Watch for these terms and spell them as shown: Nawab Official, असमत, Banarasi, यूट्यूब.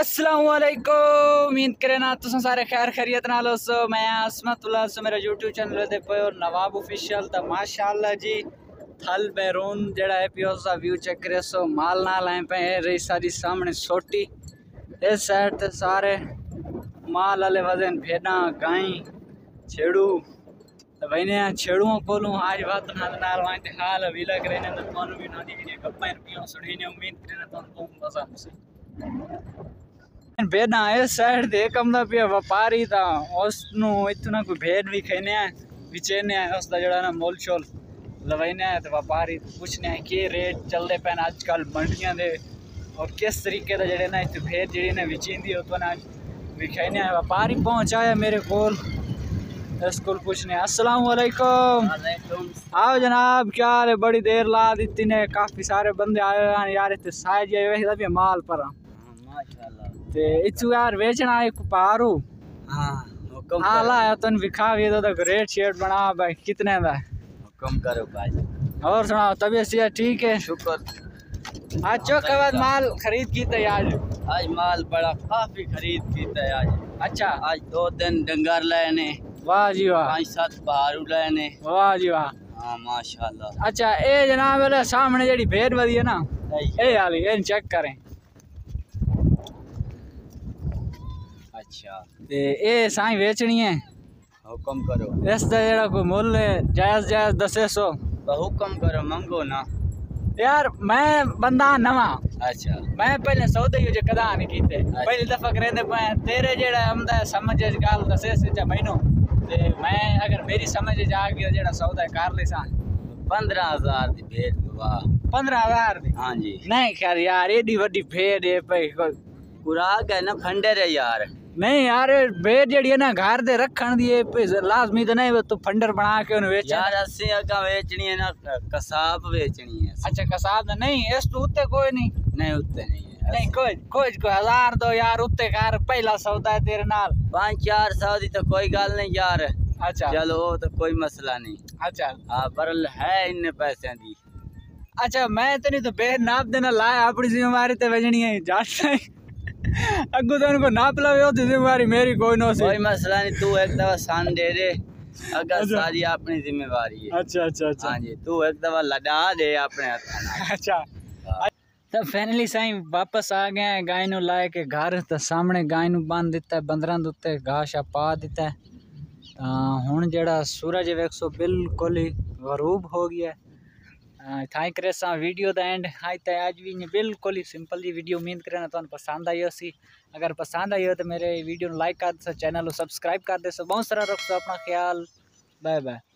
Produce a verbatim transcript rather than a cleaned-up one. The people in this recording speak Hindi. अस्सलामुअलैकुम, उम्मीद करें ना तुम सारे खैर खैरियत नाल हो। सो मैं असमत सो मेरा यूट्यूब चैनल दे पे और नवाब ऑफिशियल तो माशाल्लाह जी थल बैरून जड़ा है पियो सा व्यू चेक करे। सो माल नाल आए पे रही सारी सामने सोटी इस साइड ते सारे माल आले वजन भेड़ा गाय छेड़ू तो बहने छेड़ुओं को आज बात नाल हाल अभी लग रहे हैं। तो भी ना दी गप्पा रुपये सुनी ने उम्मीद करें तो मजा मुझे भेड़ा इस साइड दे कमदा पे व्यापारी था उसनू इतना कोई भेड़ भी खेने है बेचने है उसका जड़ा ना मोल शोल लवाइने है। तो व्यापारी पुछने है कि रेट चलते पैन अजकल मंडियां दे और किस तरीके का जड़े ना इतने भेड़ जी ने बेचींदी उतना ना विखाने है। व्यापारी पहुंचाया मेरे को स्कूल पूछने अस्सलामुअलैकुम। आओ जनाब क्या हाल है, बड़ी देर ला दी ने काफ़ी सारे बंदे आए हैं यार इतने साइज माल पर इचू यार बेचना एक पारू हाँ हुकम आला है तन विखा वे तो रेट शेट बना भाई कितने का हुकम करो भाई। और सुनाओ तबीयत से ठीक है? शुक्र। आज चौक के बाद माल खरीद की तो आज आज माल बड़ा काफी खरीद की तो आज अच्छा। आज दो दिन डंगर लाने वाह जी वाह, पांच सात पारू लाने वाह जी वाह हां माशाल्लाह। अच्छा ए जनाब वाला सामने जेडी भेड़ वदी है ना ए वाली इन चेक करें अच्छा ते ए साई बेचनी है हुकम करो इस दा जेड़ा कोई मोल है जायज जायज दस सौ तो हुकम करो मंगो ना यार मैं बंदा नवा अच्छा मैं पहले सौदे जो कदा नहीं कीते अच्छा। पहली दफा करंदे पे तेरे जेड़ा हमदा समझ इस गाल दस सौ च महीनो ते मैं अगर मेरी समझ च आ गया जेड़ा सौदा कर ले सा पंद्रह हज़ार दी भेज दवा पंद्रह हज़ार दी हां जी नहीं खैर यार एडी वड्डी भेज है पे खुराक है ना फंडर है यार नहीं यार भेड़ जड़ी है ना घर दे रखन दी लाजमी तो नहीं तो फंडर बना के उन्हें बेच यार अस्सी का बेचनी है ना कसाब बेचनी है। अच्छा कसाब नहीं इस तो उत्ते कोई नहीं नहीं उत्ते नहीं है नहीं कोई कोई को हजार दो यार उत्ते घर पहला सौदा है तेरे नाल पाँच चार सौ दी तो कोई गल नहीं यार अच्छा चलो तो कोई मसला नहीं अच्छा हाँ बरल है इन पैसे दी अच्छा मैं तेन तो बेहद नाप देना लाया अपनी जिम्मेवारी तो बेचनी है जाट अगू तो उनको नाप लाओ जिम्मेवारी मेरी कोई नो कोई मसला नहीं तू एक दवा सान दे दे अगर सारी अपनी जिम्मेवारी है अच्छा अच्छा अच्छा हां जी तू एक दवा लड़ा दे अपने हाथ अच्छा। तो फाइनली साई वापस आ गए गाय नु लाए के घर तो सामने गाय नु बांध दिता बंदरां दे उत्ते घास पा दिता ता हुन जेड़ा सूरज वेखो बिल्कुल ही गरूब हो गया थाई करे सा वीडियो द एंड हाई ते आज भी बिल्कुल ही सिंपल जी वीडियो। उम्मीद करें तुम पसंद आई होसी, अगर पसंद आई हो तो मेरे वीडियो लाइक कर दो, चैनल को सब्सक्राइब कर दो। बहुत सारा रखो अपना ख्याल, बाय बाय।